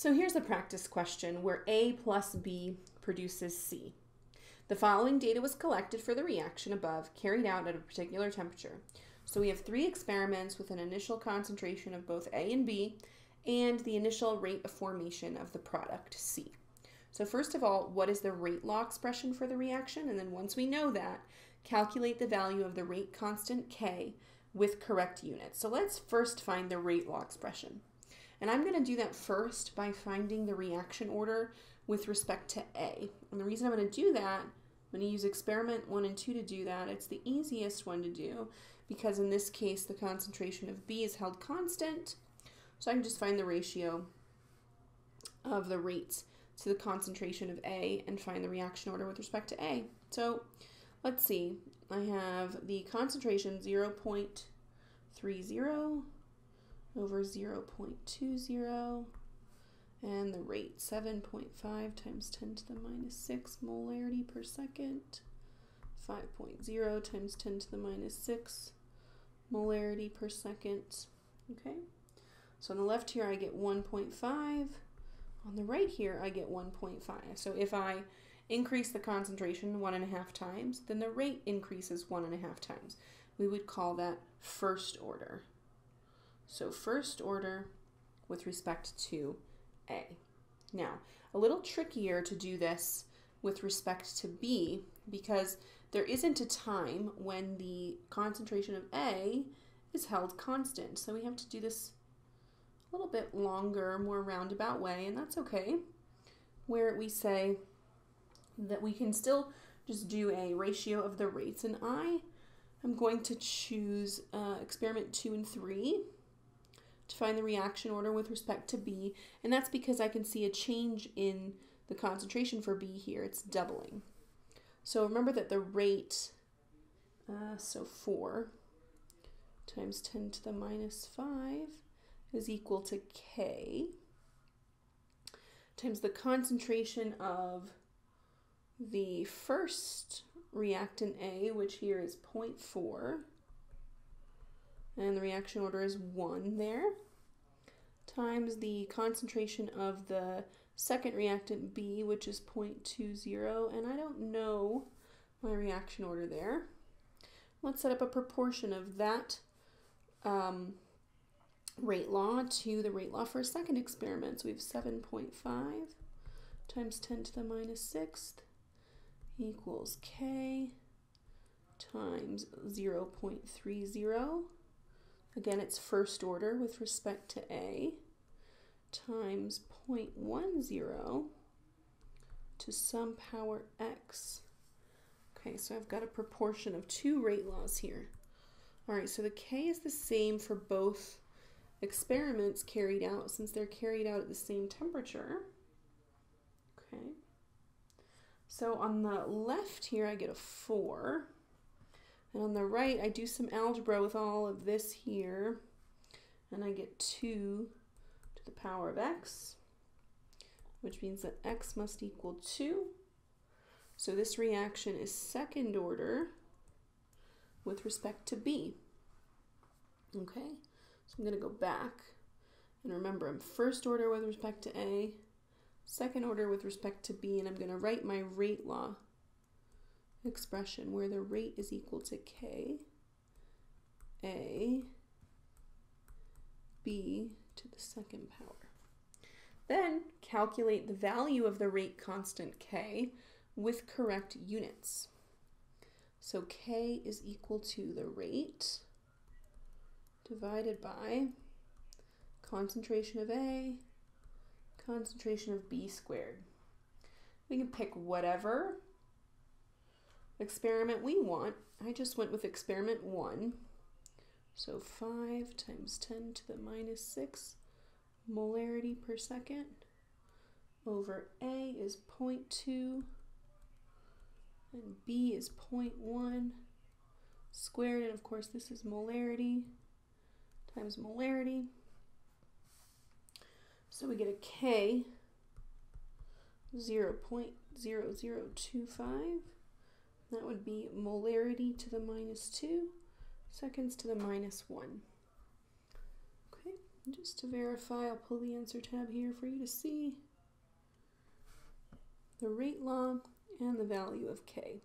So here's a practice question where A plus B produces C. The following data was collected for the reaction above, carried out at a particular temperature. So we have three experiments with an initial concentration of both A and B and the initial rate of formation of the product C. So first of all, what is the rate law expression for the reaction? And then once we know that, calculate the value of the rate constant K with correct units. So let's first find the rate law expression. And I'm going to do that first by finding the reaction order with respect to A. And the reason I'm going to do that, I'm going to use experiment 1 and 2 to do that. It's the easiest one to do because in this case, the concentration of B is held constant. So I can just find the ratio of the rates to the concentration of A and find the reaction order with respect to A. So let's see, I have the concentration 0.30. over 0.20 and the rate 7.5 times 10 to the minus 6 molarity per second, 5.0 times 10 to the minus 6 molarity per second. Okay, so on the left here I get 1.5, on the right here I get 1.5. So if I increase the concentration 1.5 times, then the rate increases 1.5 times. We would call that first order. So first order with respect to A. Now, a little trickier to do this with respect to B because there isn't a time when the concentration of A is held constant. So we have to do this a little bit longer, more roundabout way, and that's okay, where we say that we can still just do a ratio of the rates. And I'm going to choose experiment 2 and 3. To find the reaction order with respect to B, and that's because I can see a change in the concentration for B here. It's doubling. So remember that the rate, so 4 times 10 to the minus 5 is equal to K times the concentration of the first reactant A, which here is 0.4, and the reaction order is 1 there, times the concentration of the second reactant B, which is 0.20, and I don't know my reaction order there. Let's set up a proportion of that rate law to the rate law for a second experiment. So we have 7.5 times 10 to the minus 6th equals K times 0.30. Again, it's first order with respect to A, times 0.10 to some power X. Okay, so I've got a proportion of two rate laws here. All right, so the K is the same for both experiments carried out since they're carried out at the same temperature. Okay, so on the left here, I get a 4. And on the right, I do some algebra with all of this here, and I get 2 to the power of X, which means that X must equal 2. So this reaction is second order with respect to B. Okay, so I'm going to go back, and remember I'm first order with respect to A, second order with respect to B, and I'm going to write my rate law expression where the rate is equal to K A B to the second power. Then calculate the value of the rate constant K with correct units. So K is equal to the rate divided by concentration of A, concentration of B squared. We can pick whatever experiment we want. I just went with experiment 1. So 5 times 10 to the minus 6 molarity per second over A is 0.2 and B is 0.1 squared, and of course this is molarity times molarity. So we get a K 0.0025. That would be molarity to the minus 2 seconds to the minus 1. Okay, And just to verify, I'll pull the answer tab here for you to see the rate law and the value of K.